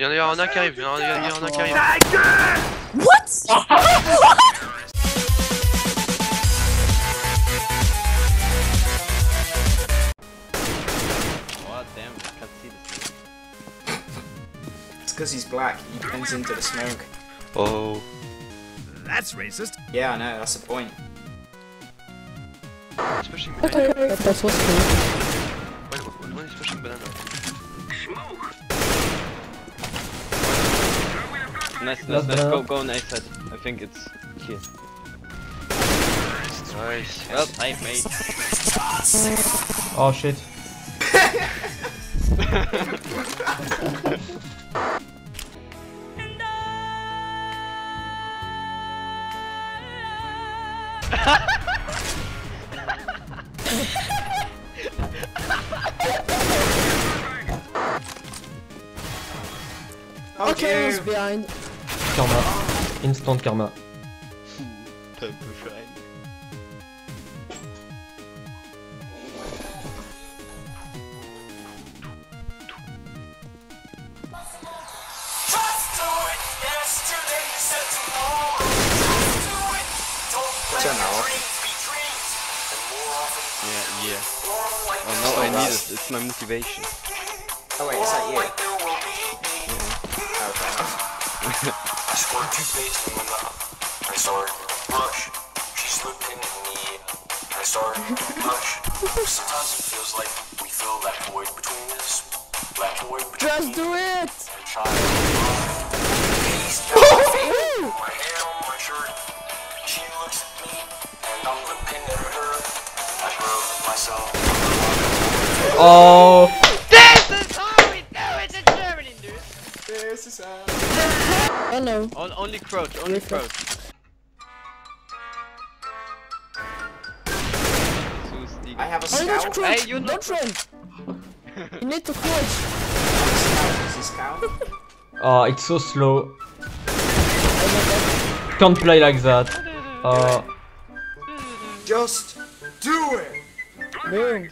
Il y en a un qui arrive, What? Oh damn, I can't see this. It's because he's black, he blends into the smoke. Oh. That's racist. Yeah, I know, that's the point. He's pushing banana. That's what's cool. When he's pushing banana. Nice, nice, nice. Go, go, nice head. I think it's here. Nice. Well, I made. Oh shit. Okay, who's behind? Karma. Instant karma. Yeah. Oh no, I need it. It's my motivation. Oh wait, is that you? Okay. I scored 2 faces in the mouth. I saw her blush. She's looking at me. I saw her blush. Sometimes it feels like we fill that void between us. That void between us. Just do it! And child. My hand on my shirt. She looks at me, and I'm looking at her. Oh, this is how we do it in Germany, dude. This is how. Hello. Only crouch, only crouch. I have a scout. Hey, you don't run. You need to crouch. Is this count? Oh, it's so slow. Can't play like that. Just do it. No.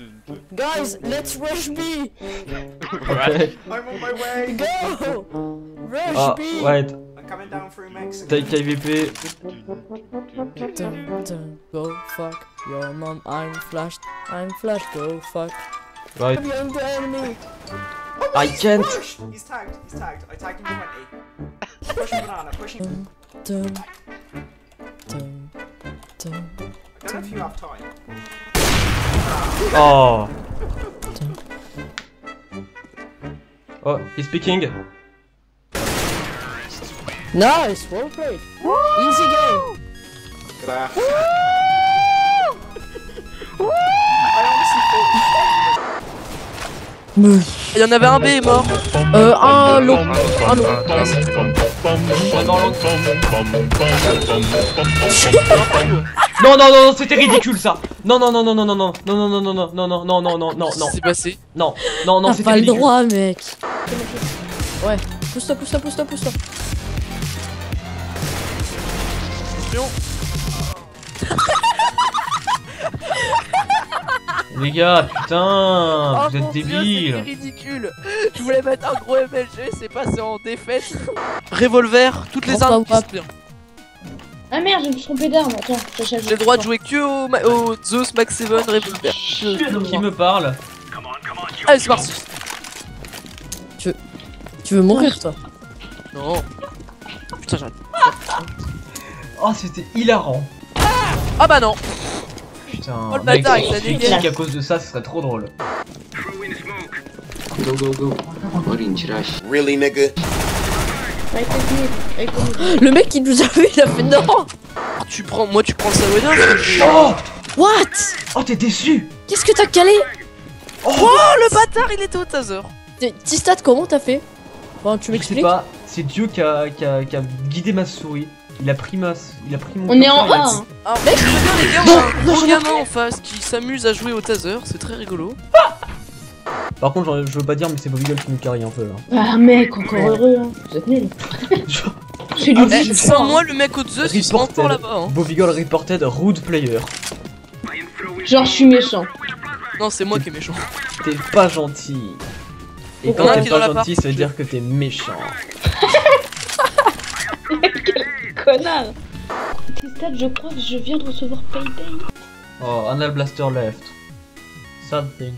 Guys, let's rush B! Okay. I'm on my way! Go! Rush B! Wait. I'm coming down through Mexico. Take KVP. Go fuck your mom, I'm flashed, go fuck. Right. I'm the enemy! Oh, I can't! Rushed. He's tagged, I tagged him 20. Pushing banana, pushing. I don't know if you have time. Oh. Oh, he's peeking. Nice, well played. Woo! Easy game. Woo! Il y en avait un B est mort. Un long, un long. Non non non non, c'était ridicule ça. Non non non non non non non non non non non non non non non non non. Qu'est-ce qui s'est passé? Non non non, c'était ridicule. T'as pas le droit, mec. Ouais, pousse-toi, pousse-toi, pousse-toi, pousse-toi. Les gars, putain, vous êtes débiles. C'est ridicule. Je voulais mettre un gros MLG, c'est passé en défaite. Revolver, toutes les armes. Ah merde, je me suis trompé d'arme, attends. J'ai le droit de jouer que au Zeus Max 7 Revolver. Qui me parle? Allez, c'est parti. Tu veux mourir, toi? Non. Putain, j'arrête. Oh, c'était hilarant. Ah bah non. Putain, oh, mec, si je critique à cause de ça, ce serait trop drôle. Go, go, go. Really, nigga. Le mec, il nous a vu, il a fait non. Tu prends, moi, tu prends le saouedin. Oh, what? Oh, t'es déçu. Qu'est-ce que t'as calé? Oh, le bâtard, il était au taser. Tystat, comment t'as fait? Enfin, tu m'expliques? Je sais pas, c'est Dieu qui a guidé ma souris. Il a pris mon... On est en A. Alors, mec, je bien les gars, en face qui s'amuse à jouer au taser, c'est très rigolo. Par contre, je veux pas dire, mais c'est Bobigol qui nous carry un peu là. Ah mec, encore heureux, hein. Vous êtes nuls. Sans moi, le mec au Zeus, il sera encore là-bas. Hein. Bobigol reported rude player. Genre, je suis méchant. Non, c'est moi qui est méchant. T'es pas gentil. Et quand t'es pas gentil, ça veut dire que t'es méchant. Quel connard. Tystat, je crois que je viens de recevoir Payday. Oh, anal blaster left. Sad thing.